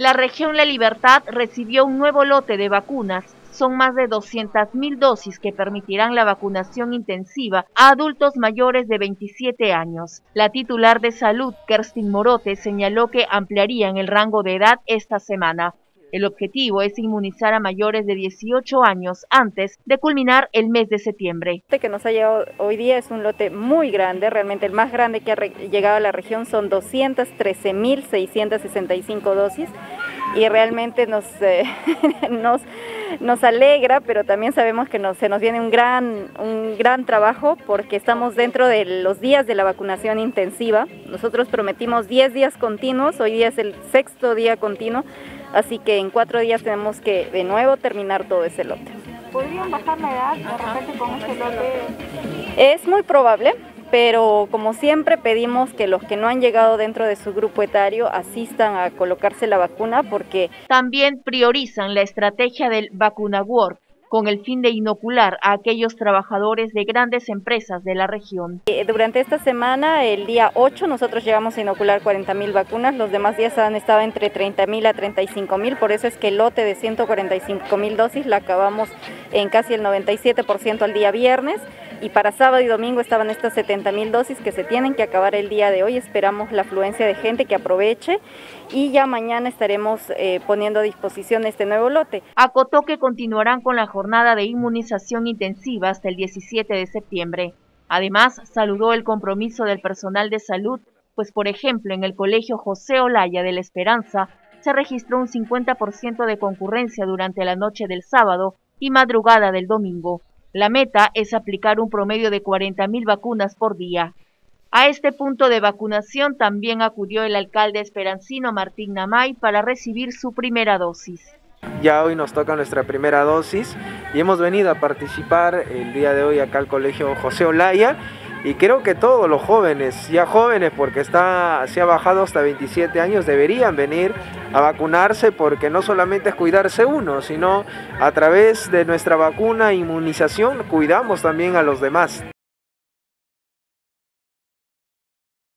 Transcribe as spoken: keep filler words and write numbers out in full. La región La Libertad recibió un nuevo lote de vacunas. Son más de doscientas mil dosis que permitirán la vacunación intensiva a adultos mayores de veintisiete años. La titular de salud, Kerstyn Morote, señaló que ampliarían el rango de edad esta semana. El objetivo es inmunizar a mayores de dieciocho años antes de culminar el mes de septiembre. Este que nos ha llegado hoy día es un lote muy grande, realmente el más grande que ha llegado a la región son doscientas trece mil seiscientas sesenta y cinco dosis y realmente nos, eh, nos, nos alegra, pero también sabemos que nos, se nos viene un gran, un gran trabajo porque estamos dentro de los días de la vacunación intensiva. Nosotros prometimos diez días continuos, hoy día es el sexto día continuo. Así que en cuatro días tenemos que de nuevo terminar todo ese lote. ¿Podrían bajar la edad de repente con ese lote? Es muy probable, pero como siempre pedimos que los que no han llegado dentro de su grupo etario asistan a colocarse la vacuna porque... También priorizan la estrategia del Vacuna World, con el fin de inocular a aquellos trabajadores de grandes empresas de la región. Durante esta semana, el día ocho, nosotros llegamos a inocular cuarenta mil vacunas, los demás días han estado entre treinta mil a treinta y cinco mil, por eso es que el lote de ciento cuarenta y cinco mil dosis la acabamos en casi el noventa y siete por ciento al día viernes, y para sábado y domingo estaban estas setenta mil dosis que se tienen que acabar el día de hoy, esperamos la afluencia de gente que aproveche, y ya mañana estaremos eh, poniendo a disposición este nuevo lote. Acotó que continuarán con la jornada. jornada de inmunización intensiva hasta el diecisiete de septiembre. Además, saludó el compromiso del personal de salud, pues por ejemplo en el colegio José Olaya de La Esperanza se registró un cincuenta por ciento de concurrencia durante la noche del sábado y madrugada del domingo. La meta es aplicar un promedio de cuarenta mil vacunas por día. A este punto de vacunación también acudió el alcalde esperancino Martín Namay para recibir su primera dosis. Ya hoy nos toca nuestra primera dosis y hemos venido a participar el día de hoy acá al colegio José Olaya y creo que todos los jóvenes, ya jóvenes porque está, se ha bajado hasta veintisiete años, deberían venir a vacunarse porque no solamente es cuidarse uno, sino a través de nuestra vacuna, inmunización, cuidamos también a los demás.